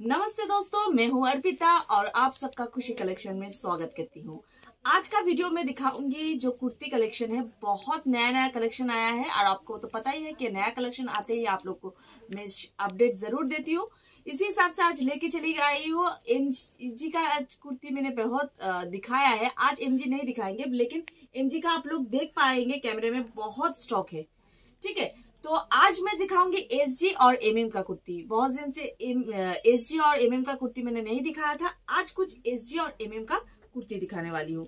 नमस्ते दोस्तों, मैं हूं अर्पिता और आप सबका खुशी कलेक्शन में स्वागत करती हूं। आज का वीडियो में दिखाऊंगी जो कुर्ती कलेक्शन है, बहुत नया कलेक्शन आया है और आपको तो पता ही है कि नया कलेक्शन आते ही आप लोग को मैं अपडेट जरूर देती हूँ। इसी हिसाब से आज लेके चली आई हूँ। एमजी का आज कुर्ती मैंने बहुत दिखाया है, आज एमजी नहीं दिखाएंगे लेकिन एमजी का आप लोग देख पाएंगे कैमरे में, बहुत स्टॉक है। ठीक है, तो आज मैं दिखाऊंगी एसजी और एमएम का कुर्ती। बहुत दिन से एसजी और एमएम का कुर्ती मैंने नहीं दिखाया था, आज कुछ एसजी और एमएम का कुर्ती दिखाने वाली हूँ।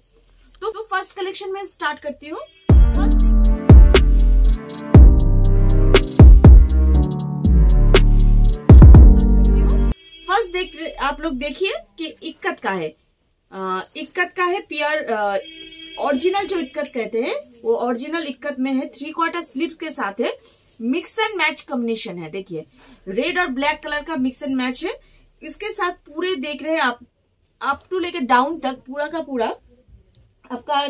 तो फर्स्ट कलेक्शन में स्टार्ट करती हूँ। फर्स्ट देख आप लोग देखिए कि इक्कत का है, प्योर ओरिजिनल जो इक्कत कहते हैं वो ओरिजिनल इक्कत में है। 3/4 स्लीव के साथ है, मिक्स एंड मैच कॉम्बिनेशन है। देखिए रेड और ब्लैक कलर का मिक्स एंड मैच है। इसके साथ पूरे देख रहे हैं आप टू लेकर डाउन तक पूरा का पूरा आपका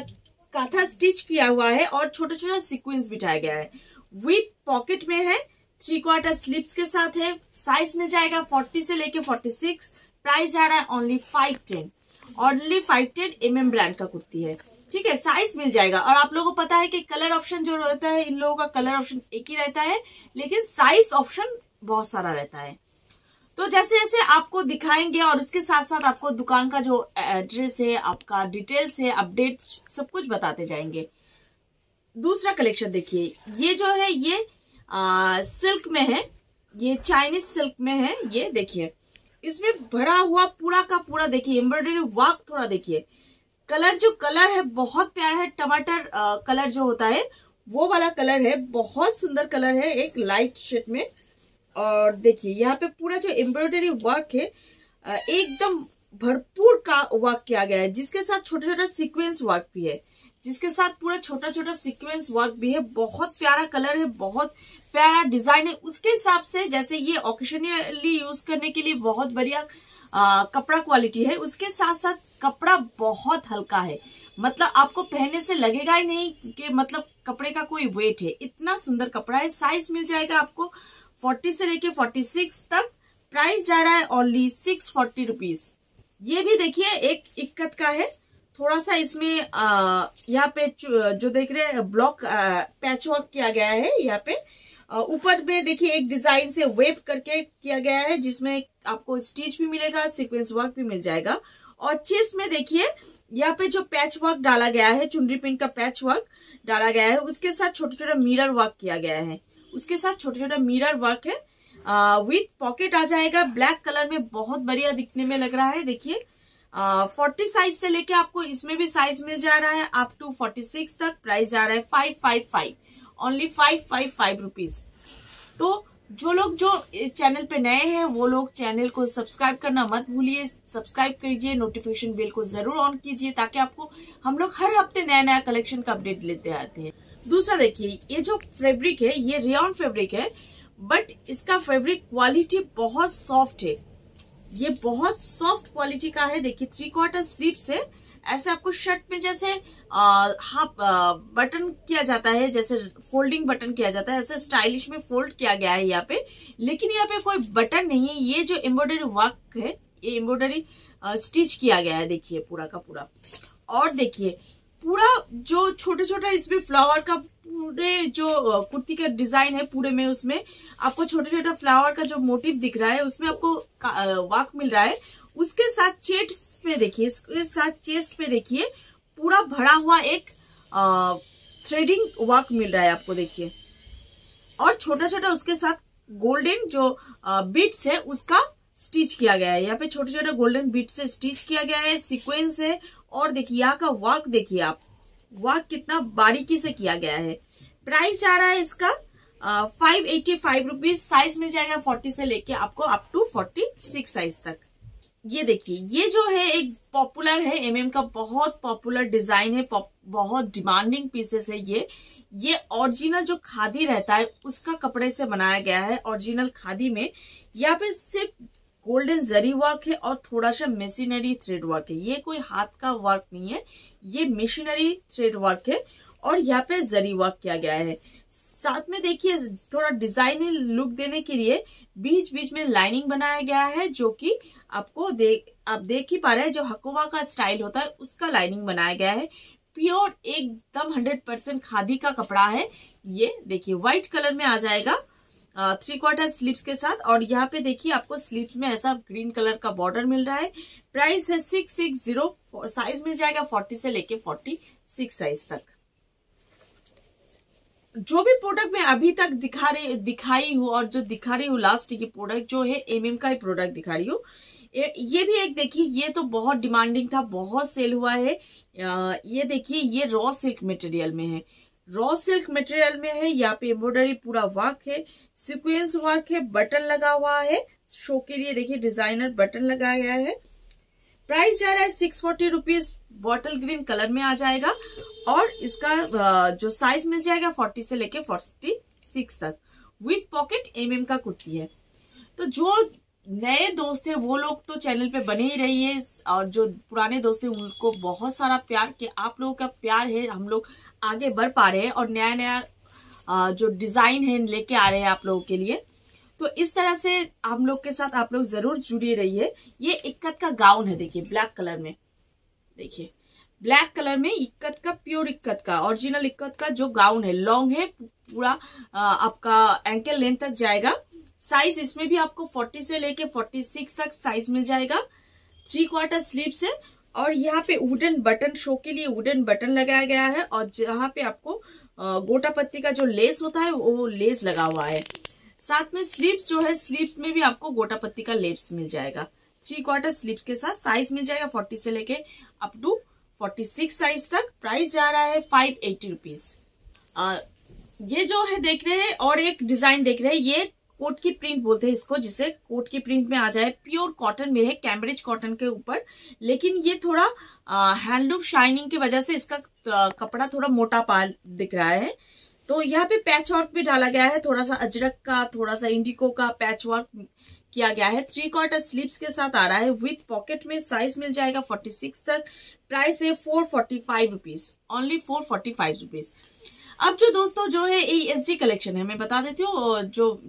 काथा स्टिच किया हुआ है और छोटा छोटा सीक्वेंस बिठाया गया है। विथ पॉकेट में है, 3/4 स्लीव्स के साथ है। साइज मिल जाएगा 40 से लेके 46। प्राइस जा रहा है ओनली 510। ओनली 510 एमएम ब्रांड का कुर्ती है। ठीक है, साइज मिल जाएगा और आप लोगों को पता है कि कलर ऑप्शन जो रहता है, इन लोगों का कलर ऑप्शन एक ही रहता है लेकिन साइज ऑप्शन बहुत सारा रहता है। तो जैसे जैसे आपको दिखाएंगे और उसके साथ साथ आपको दुकान का जो एड्रेस है, आपका डिटेल्स है, अपडेट सब कुछ बताते जाएंगे। दूसरा कलेक्शन देखिए, ये जो है ये सिल्क में है, ये चाइनीज सिल्क में है। ये देखिए इसमें भरा हुआ पूरा का पूरा, देखिए एम्ब्रॉयडरी वर्क थोड़ा देखिए। कलर जो कलर है बहुत प्यारा है, टमाटर कलर जो होता है वो वाला कलर है, बहुत सुंदर कलर है, एक लाइट शेड में। और देखिए यहाँ पे पूरा जो एम्ब्रॉयडरी वर्क है एकदम भरपूर का वर्क किया गया है, जिसके साथ छोटा छोटा सीक्वेंस वर्क भी है, बहुत प्यारा कलर है, बहुत प्यारा डिजाइन है। उसके हिसाब से जैसे ये ऑकेशनली यूज करने के लिए बहुत बढ़िया कपड़ा क्वालिटी है। उसके साथ साथ कपड़ा बहुत हल्का है, मतलब आपको पहनने से लगेगा ही नहीं कि मतलब कपड़े का कोई वेट है, इतना सुंदर कपड़ा है। साइज मिल जाएगा आपको 40 से लेके 46 तक। प्राइस जा रहा है ओनली 640 रुपीज। ये भी देखिए एक इक्कत का है, थोड़ा सा इसमें यहाँ पे जो देख रहे हैं ब्लॉक पैच वर्क किया गया है। यहाँ पे ऊपर में देखिए एक डिजाइन से वेव करके किया गया है, जिसमें आपको स्टिच भी मिलेगा, सीक्वेंस वर्क भी मिल जाएगा। और चेस्ट में देखिए यहाँ पे जो पैच वर्क डाला गया है, चुनरी पिन का पैच वर्क डाला गया है, उसके साथ छोटा छोटा मिरर वर्क किया गया है, विथ पॉकेट आ जाएगा। ब्लैक कलर में बहुत बढ़िया दिखने में लग रहा है। देखिए 40 साइज से लेके आपको इसमें भी साइज मिल जा रहा है अप टू 46 तक। प्राइस जा रहा है 555, ओनली 555 रुपीज। तो जो लोग जो इस चैनल पे नए हैं वो लोग चैनल को सब्सक्राइब करना मत भूलिए, सब्सक्राइब कीजिए, नोटिफिकेशन बेल को जरूर ऑन कीजिए ताकि आपको हम लोग हर हफ्ते नया नया कलेक्शन का अपडेट लेते आते हैं। दूसरा देखिए, ये जो फैब्रिक है ये रेयॉन फैब्रिक है, बट इसका फैब्रिक क्वालिटी बहुत सॉफ्ट है, ये बहुत सॉफ्ट क्वालिटी का है। देखिए 3/4 स्लीव से ऐसे आपको शर्ट में जैसे हाफ बटन किया जाता है, जैसे फोल्डिंग बटन किया जाता है, ऐसे स्टाइलिश में फोल्ड किया गया है यहाँ पे, लेकिन यहाँ पे कोई बटन नहीं है। ये जो एम्ब्रॉयडरी वर्क है ये एम्ब्रॉयडरी स्टिच किया गया है, देखिए पूरा का पूरा। और देखिए पूरा जो छोटा छोटा इसमें फ्लावर का पूरे जो कुर्ती का डिजाइन है, पूरे में उसमें आपको छोटा छोटा फ्लावर का जो मोटिव दिख रहा है उसमें आपको वर्क मिल रहा है। उसके साथ चेस्ट में देखिए, पूरा भरा हुआ एक थ्रेडिंग वर्क मिल रहा है आपको, देखिए। और छोटा छोटा उसके साथ गोल्डन जो बीट्स है उसका स्टिच किया गया है, यहाँ पे छोटे छोटे गोल्डन बीट से स्टिच किया गया है, सीक्वेंस है। और देखिए यहाँ का वर्क देखिए आप, वर्क कितना बारीकी से किया गया है। प्राइस जा रहा है इसका 585 रुपीज। साइज मिल जाएगा 40 से लेके आपको अप टू 46 साइज तक। ये देखिए ये जो है एक पॉपुलर है, एमएम का बहुत पॉपुलर डिजाइन है, बहुत डिमांडिंग पीसेस है ये। ओरिजिनल जो खादी रहता है उसका कपड़े से बनाया गया है, ओरिजिनल खादी में। यहाँ पे सिर्फ गोल्डन जरी वर्क है और थोड़ा सा मशीनरी थ्रेड वर्क है, ये कोई हाथ का वर्क नहीं है, ये मशीनरी थ्रेड वर्क है और यहाँ पे जरी वर्क किया गया है। साथ में देखिए थोड़ा डिजाइनर लुक देने के लिए बीच बीच में लाइनिंग बनाया गया है, जो कि आपको आप देख ही पा रहे हैं, जो हकोवा का स्टाइल होता है उसका लाइनिंग बनाया गया है। प्योर एकदम 100% खादी का कपड़ा है ये। देखिए व्हाइट कलर में आ जाएगा 3/4 स्लीव्स के साथ, और यहाँ पे देखिए आपको स्लीव्स में ऐसा ग्रीन कलर का बॉर्डर मिल रहा है। प्राइस है 660, साइज मिल जाएगा 40 से लेके 46 साइज तक। जो भी प्रोडक्ट मैं अभी तक दिखाई हूँ और जो दिखा रही हूँ लास्ट, ये प्रोडक्ट जो है एमएम का ही प्रोडक्ट दिखा रही हूँ। ये भी एक देखिए, ये तो बहुत डिमांडिंग था, बहुत सेल हुआ है। ये देखिए ये रॉ सिल्क मटेरियल में है, यहाँ पे एम्ब्रॉयडरी पूरा वर्क है, सीक्वेंस वर्क है, बटन लगा हुआ है शो के लिए। देखिए डिजाइनर बटन लगाया गया है। प्राइस जा रहा है 640 रुपीज, बॉटल ग्रीन कलर में आ जाएगा, और इसका जो साइज मिल जाएगा 40 से लेके 46 तक। विथ पॉकेट एमएम का कुर्ती है। तो जो नए दोस्त है वो लोग तो चैनल पे बने ही रहिए, और जो पुराने दोस्त है उनको बहुत सारा प्यार, कि आप लोगों का प्यार है हम लोग आगे बढ़ पा रहे हैं, और नया नया जो डिजाइन है लेके आ रहे हैं आप लोगों के लिए। तो इस तरह से हम लोग के साथ आप लोग जरूर जुड़े रहिए। ये इक्कत का गाउन है, देखिए ब्लैक कलर में, देखिए ब्लैक कलर में इक्कत का, प्योर इक्कत का, ओरिजिनल इक्कत का जो गाउन है। लॉन्ग है, पूरा आपका एंकल लेंथ तक जाएगा। साइज इसमें भी आपको 40 से लेके 46 तक साइज मिल जाएगा। 3/4 स्लीव्स है, और यहाँ पे वुडन बटन, शो के लिए वुडन बटन लगाया गया है, और जहाँ पे आपको गोटा पत्ती का जो लेस होता है वो लेस लगा हुआ है। साथ में स्लीव्स जो है, स्लीव्स में भी आपको गोटा पत्ती का लेस मिल जाएगा। 3/4 स्लीव्स के साथ साइज मिल जाएगा 40 से लेके अप टू 46 साइज तक। प्राइस जा रहा है 580 रुपीज। ये जो है देख रहे हैं, और एक डिजाइन देख रहे हैं, ये कोट की प्रिंट बोलते हैं इसको, जिसे कोट की प्रिंट में आ जाए। प्योर कॉटन में है, कैम्ब्रिज कॉटन के ऊपर, लेकिन ये थोड़ा हैंडलूम शाइनिंग की वजह से इसका कपड़ा थोड़ा मोटा पाल दिख रहा है। तो यहाँ पे पैच वर्क भी डाला गया है, थोड़ा सा अजरक का, थोड़ा सा इंडिको का पैच वर्क किया गया है। 3/4 स्लीव्स के साथ आ रहा है, विथ पॉकेट में। साइज मिल जाएगा 46 तक। प्राइस है 445 रुपीज, ओनली 445 रुपीज। अब जो दोस्तों जो है ये एसजी कलेक्शन है, मैं बता देती हूँ, जो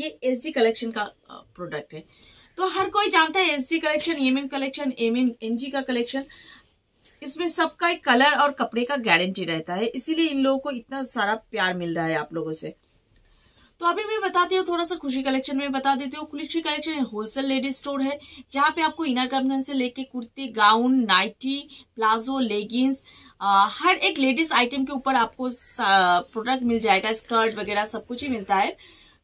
ये एसजी कलेक्शन का प्रोडक्ट है। तो हर कोई जानता है SG collection, MM collection, MG का कलेक्शन, इसमें सबका एक कलर और कपड़े का गारंटी रहता है, इसीलिए इन लोगों को इतना सारा प्यार मिल रहा है आप लोगों से। तो अभी मैं बताती हूँ थोड़ा सा खुशी कलेक्शन में बता देती हूँ। खुशी कलेक्शन होलसेल लेडीज स्टोर है, जहाँ पे आपको इनर गारमेंट से लेके kurti, gown, nightie, palazzo, leggings, हर एक लेडीज आइटम के ऊपर आपको प्रोडक्ट मिल जाएगा। स्कर्ट वगैरह सब कुछ ही मिलता है।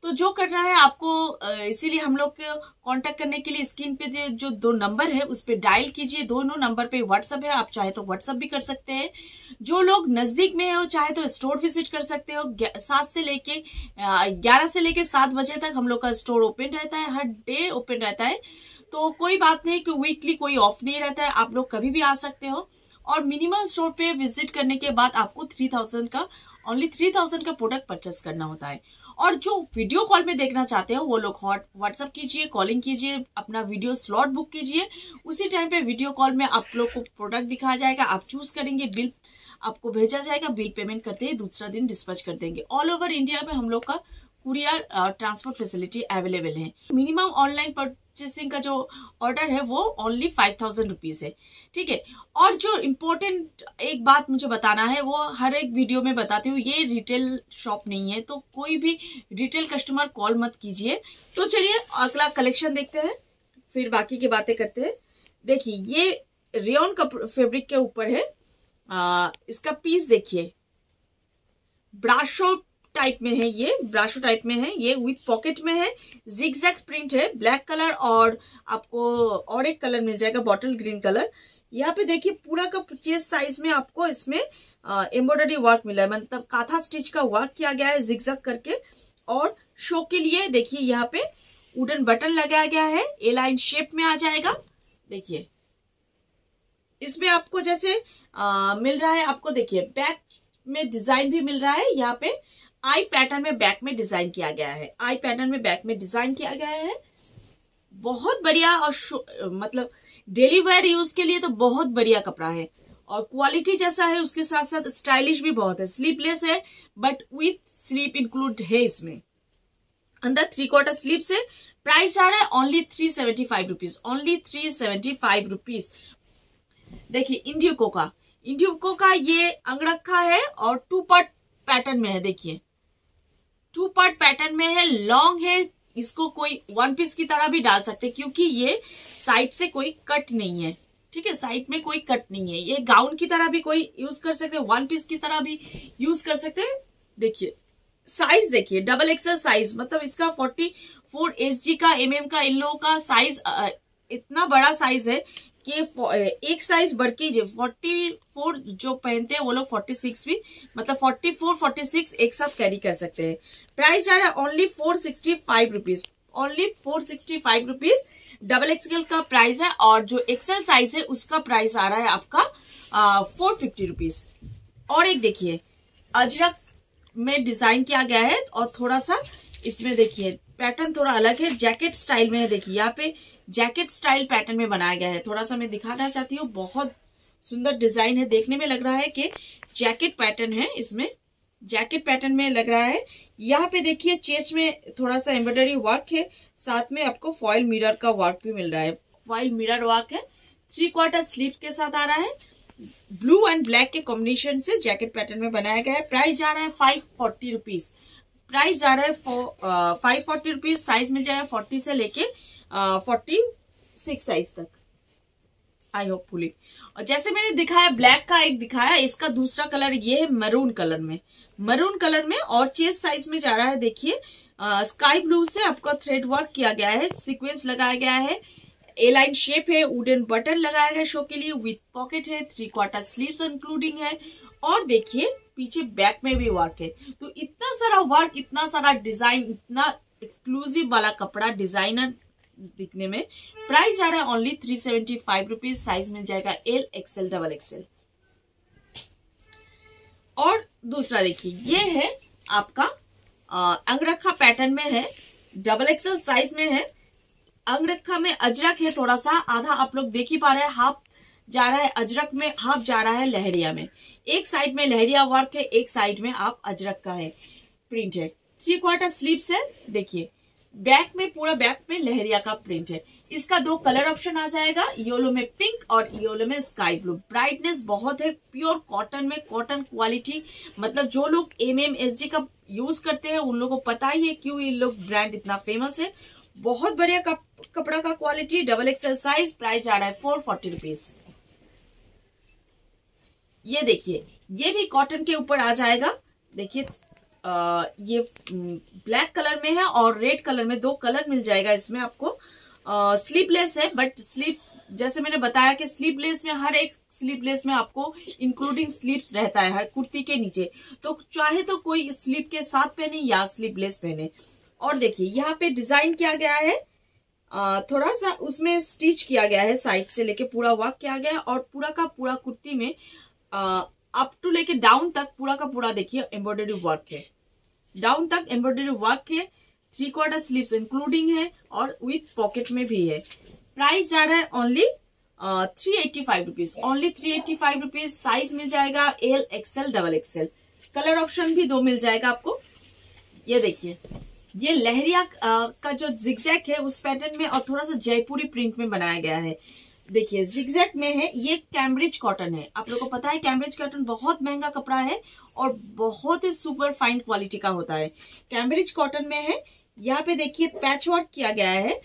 तो जो करना है आपको, इसीलिए हम लोग कांटेक्ट करने के लिए स्क्रीन पे जो 2 नंबर है उस पे डायल कीजिए। दोनों नंबर पे व्हाट्सअप है, आप चाहे तो व्हाट्सअप भी कर सकते हैं। जो लोग नजदीक में हो चाहे तो स्टोर विजिट कर सकते हो। 11 से लेके 7 बजे तक हम लोग का स्टोर ओपन रहता है, हर डे ओपन रहता है। तो कोई बात नहीं कि वीकली कोई ऑफ नहीं रहता है, आप लोग कभी भी आ सकते हो। और मिनिमम स्टोर पे विजिट करने के बाद आपको 3000 का, ओनली 3000 का प्रोडक्ट परचेस करना होता है। और जो वीडियो कॉल में देखना चाहते हो वो लोग व्हाट्सअप कीजिए, कॉलिंग कीजिए, अपना वीडियो स्लॉट बुक कीजिए। उसी टाइम पे वीडियो कॉल में आप लोग को प्रोडक्ट दिखाया जाएगा, आप चूज करेंगे, बिल आपको भेजा जाएगा, बिल पेमेंट करते ही दूसरा दिन डिस्पैच कर देंगे। ऑल ओवर इंडिया में हम लोग का कुरियर ट्रांसपोर्ट फैसिलिटी अवेलेबल है। मिनिमम ऑनलाइन परचेसिंग का जो ऑर्डर है वो ओनली 5000 रुपीज है, ठीक है। और जो इम्पोर्टेंट एक बात मुझे बताना है वो हर एक वीडियो में बताती हूँ, ये रिटेल शॉप नहीं है, तो कोई भी रिटेल कस्टमर कॉल मत कीजिए। तो चलिए अगला कलेक्शन देखते हैं, फिर बाकी की बातें करते हैं। देखिए ये रेयन का फेब्रिक के ऊपर है। इसका पीस देखिए ब्राशो टाइप में है, ये ब्राशो टाइप में है, ये विथ पॉकेट में है, जिगजैग प्रिंट है, ब्लैक कलर, और आपको और एक कलर मिल जाएगा बॉटल ग्रीन कलर। यहाँ पे देखिए पूरा का चेस्ट साइज में आपको इसमें एम्ब्रॉयडरी वर्क मिला है, मतलब काथा स्टिच का वर्क किया गया है जिगजैग करके। और शो के लिए देखिए यहाँ पे वुडन बटन लगाया गया है, ए लाइन शेप में आ जाएगा। देखिए इसमें आपको जैसे मिल रहा है, आपको देखिए बैक में डिजाइन भी मिल रहा है। यहाँ पे आई पैटर्न में बैक में डिजाइन किया गया है, आई पैटर्न में बैक में डिजाइन किया गया है। बहुत बढ़िया, और मतलब डेली वेयर यूज के लिए तो बहुत बढ़िया कपड़ा है, और क्वालिटी जैसा है उसके साथ साथ स्टाइलिश भी बहुत है। स्लीवलेस है बट विथ स्लीव इंक्लूड है इसमें, अंदर 3/4 स्लीव्स है। प्राइस आ रहा है ओनली 375 रुपीज, ओनली 375 रुपीज। देखिए इंडिको का ये अंगरखा है और 2 पार्ट पैटर्न में है। देखिए 2 पार्ट पैटर्न में है, लॉन्ग है, इसको कोई 1 पीस की तरह भी डाल सकते क्योंकि ये साइड से कोई कट नहीं है। ठीक है, साइड में कोई कट नहीं है। ये गाउन की तरह भी कोई यूज कर सकते, 1 पीस की तरह भी यूज कर सकते। देखिए साइज, देखिए XXL साइज, मतलब इसका 44 एसजी का, एमएम का, इन लोगों का साइज इतना बड़ा साइज है कि एक साइज बढ़ के 44 जो पहनते हैं वो लोग 46 भी, मतलब 44, 46 एक साथ कैरी कर सकते हैं। प्राइस आ रहा है only 465 rupees, only 465 rupees. XXL का प्राइस है और जो एक्सएल साइज है उसका प्राइस आ रहा है आपका 450 रुपीज। और एक देखिए अजरक में डिजाइन किया गया है और थोड़ा सा इसमें देखिए पैटर्न थोड़ा अलग है, जैकेट स्टाइल में है। देखिए यहाँ पे जैकेट स्टाइल पैटर्न में बनाया गया है, थोड़ा सा मैं दिखाना चाहती हूँ। बहुत सुंदर डिजाइन है, देखने में लग रहा है कि जैकेट पैटर्न है, इसमें जैकेट पैटर्न में लग रहा है। यहाँ पे देखिए चेस्ट में थोड़ा सा एम्ब्रॉयडरी वर्क है, साथ में आपको फॉइल मिरर का वर्क भी मिल रहा है। फॉइल मिरर वर्क है, 3/4 स्लीव के साथ आ रहा है। ब्लू एंड ब्लैक के कॉम्बिनेशन से जैकेट पैटर्न में बनाया गया है। प्राइस जा रहा है 540 रुपीज, प्राइस जा रहा है 540 रुपीज। साइज में जा रहा है 40 से लेके 46 साइज तक, आई होप फुली। और जैसे मैंने दिखाया ब्लैक का एक दिखाया, इसका दूसरा कलर ये है मरून कलर में, मरून कलर में। और चेस्ट साइज में जा रहा है, देखिए स्काई ब्लू से आपका थ्रेड वर्क किया गया है, सीक्वेंस लगाया गया है, ए लाइन शेप है, वुडन बटन लगाया गया शो के लिए, विथ पॉकेट है, 3/4 स्लीव्स इंक्लूडिंग है। और देखिए पीछे बैक में भी वर्क है। तो इतना सारा वर्क, इतना सारा डिजाइन, इतना एक्सक्लूसिव वाला कपड़ा, डिजाइनर दिखने में। प्राइस आ रहा है ओनली 375 रुपीज। साइज मिल जाएगा LXL, XXL। और दूसरा देखिए ये है आपका अंगरखा पैटर्न में है, XXL साइज में है। अंगरखा में अजरक है, थोड़ा सा आधा आप लोग देख ही पा रहे हैं, हाफ जा रहा है अजरक में, हाफ जा रहा है लहरिया में। एक साइड में लहरिया वर्क है, एक साइड में आप अजरक का है प्रिंट है। 3/4 स्लीव्स है, देखिए बैक में, पूरा बैक में लहरिया का प्रिंट है। इसका 2 कलर ऑप्शन आ जाएगा, येलो में पिंक और येलो में स्काई ब्लू। ब्राइटनेस बहुत है, प्योर कॉटन में, कॉटन क्वालिटी, मतलब जो लोग MMSG का यूज करते हैं उन लोगों को पता ही है क्यों ये लोग ब्रांड इतना फेमस है। बहुत बढ़िया कपड़ा का क्वालिटी, XXL साइज। प्राइस आ रहा है 440 रुपीज। ये देखिए ये भी कॉटन के ऊपर आ जाएगा। देखिए ये ब्लैक कलर में है और रेड कलर में, 2 कलर मिल जाएगा इसमें आपको। स्लीवलेस है, बट स्लीव जैसे मैंने बताया कि स्लीवलेस में, हर एक स्लीवलेस में आपको इंक्लूडिंग स्लीव्स रहता है हर कुर्ती के नीचे। तो चाहे तो कोई स्लीव के साथ पहने या स्लीवलेस पहने। और देखिए यहाँ पे डिजाइन किया गया है, थोड़ा सा उसमें स्टिच किया गया है, साइड से लेके पूरा वर्क किया गया है। और पूरा का पूरा कुर्ती में अप टू लेके डाउन तक पूरा का पूरा देखिए एम्ब्रॉयडरी वर्क है, डाउन तक एम्ब्रॉयडरी वर्क है। 3/4 स्लीव्स इंक्लूडिंग है और विथ पॉकेट में भी है। प्राइस जा रहा है only 385 rupees, only 385 rupees. Size मिल जाएगा LXL, XXL। कलर ऑप्शन भी 2 मिल जाएगा आपको। ये देखिए ये लहरिया का जो जिगजैग है उस पैटर्न में और थोड़ा सा जयपुरी प्रिंट में बनाया गया है। देखिए जिगजैग में है, ये कैम्ब्रिज कॉटन है। आप लोगों को पता है कैम्ब्रिज कॉटन बहुत महंगा कपड़ा है और बहुत ही सुपर फाइन क्वालिटी का होता है। कैम्ब्रिज कॉटन में है, यहाँ पे देखिए पैच वर्क किया गया है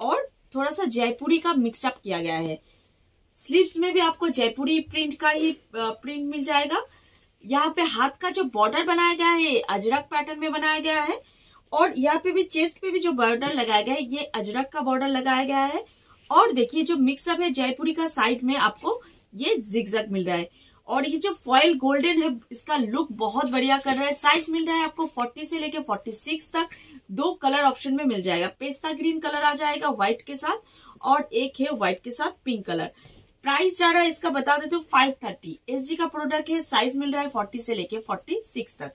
और थोड़ा सा जयपुरी का मिक्सअप किया गया है। स्लीव्स में भी आपको जयपुरी प्रिंट का ही प्रिंट मिल जाएगा। यहाँ पे हाथ का जो बॉर्डर बनाया गया है अजरक पैटर्न में बनाया गया है। और यहाँ पे भी चेस्ट पे भी जो बॉर्डर लगाया गया है ये अजरक का बॉर्डर लगाया गया है। और देखिए जो मिक्सअप है जयपुरी का, साइड में आपको ये जिगजैग मिल रहा है। और ये जो फॉइल गोल्डन है इसका लुक बहुत बढ़िया कर रहा है। साइज मिल रहा है आपको 40 से लेके 46 तक। 2 कलर ऑप्शन में मिल जाएगा, पेस्ता ग्रीन कलर आ जाएगा व्हाइट के साथ और एक है व्हाइट के साथ पिंक कलर। प्राइस जा रहा है इसका बता देते हो 530, एसजी का प्रोडक्ट है। साइज मिल रहा है 40 से लेके 46 तक।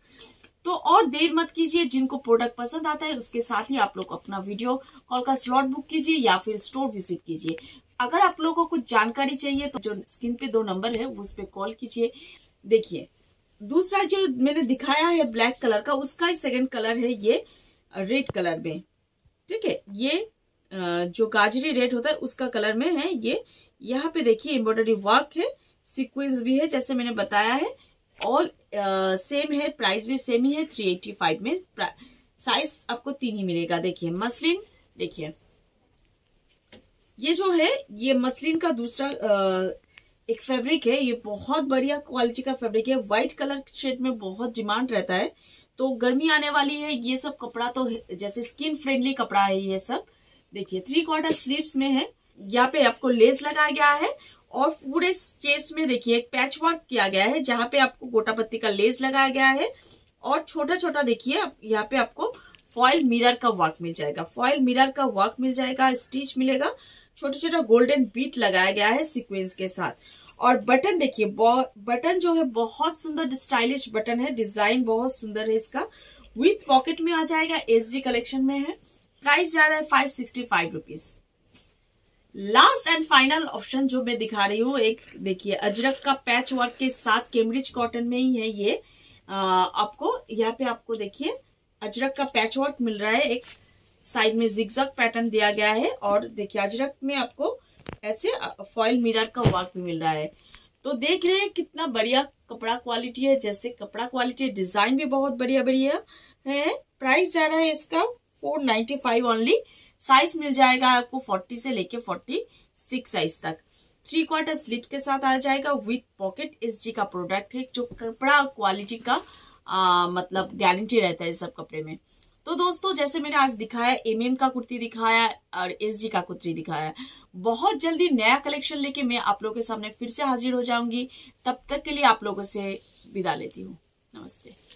तो और देर मत कीजिए, जिनको प्रोडक्ट पसंद आता है उसके साथ ही आप लोग अपना वीडियो कॉल का स्लॉट बुक कीजिए या फिर स्टोर विजिट कीजिए। अगर आप लोगों को कुछ जानकारी चाहिए तो जो स्क्रीन पे 2 नंबर है उस पे कॉल कीजिए। देखिए दूसरा जो मैंने दिखाया है ब्लैक कलर का, उसका ही 2nd कलर है ये रेड कलर में, ठीक है। ये जो गाजरी रेड होता है उसका कलर में है ये। यहाँ पे देखिए एम्ब्रॉयडरी वर्क है, सीक्वेंस भी है, जैसे मैंने बताया है। ऑल सेम है, प्राइस भी सेम ही है 385 में। साइज आपको 3 ही मिलेगा। देखिए मस्लिन, देखिए ये जो है ये मस्लिन का दूसरा एक फैब्रिक है। ये बहुत बढ़िया क्वालिटी का फैब्रिक है, व्हाइट कलर शेड में बहुत डिमांड रहता है। तो गर्मी आने वाली है, ये सब कपड़ा तो जैसे स्किन फ्रेंडली कपड़ा है ये सब। देखिए 3/4 स्लीव्स में है, यहाँ पे आपको लेस लगाया गया है और पूरे केस में देखिए एक पैच वर्क किया गया है, जहाँ पे आपको गोटा पत्ती का लेस लगाया गया है। और छोटा छोटा देखिए यहाँ पे आपको फॉइल मिरर का वर्क मिल जाएगा, फॉइल मिरर का वर्क मिल जाएगा, स्टिच मिलेगा, छोटा छोटा गोल्डन बीट लगाया गया है सीक्वेंस के साथ। और बटन देखिए, बटन जो है बहुत सुंदर स्टाइलिश बटन है, डिजाइन बहुत सुंदर है इसका। विथ पॉकेट में आ जाएगा, एसजी कलेक्शन में है। प्राइस जा रहा है 565 rupees. Last and final option जो मैं दिखा रही हूँ, एक देखिए अजरक का पैच वर्क के साथ कैम्ब्रिज कॉटन में ही है ये। आपको यहाँ पे आपको देखिए अजरक का पैच वर्क मिल रहा है, एक साइड में जिगजैग पैटर्न दिया गया है। और देखिए अजरक में आपको ऐसे फॉइल मिरर का वर्क भी मिल रहा है। तो देख रहे हैं कितना बढ़िया कपड़ा क्वालिटी है, जैसे कपड़ा क्वालिटी डिजाइन भी बहुत बढ़िया बढ़िया है। प्राइस जा रहा है इसका 495 ओनली। साइज मिल जाएगा आपको 40 से लेके 46 साइज तक। 3/4 स्लीव के साथ आ जाएगा, विथ पॉकेट। एसजी का प्रोडक्ट है, जो कपड़ा क्वालिटी का मतलब गारंटी रहता है इस सब कपड़े में। तो दोस्तों जैसे मैंने आज दिखाया, एमएम का कुर्ती दिखाया और एसजी का कुर्ती दिखाया। बहुत जल्दी नया कलेक्शन लेके मैं आप लोगों के सामने फिर से हाजिर हो जाऊंगी। तब तक के लिए आप लोगों से विदा लेती हूँ। नमस्ते।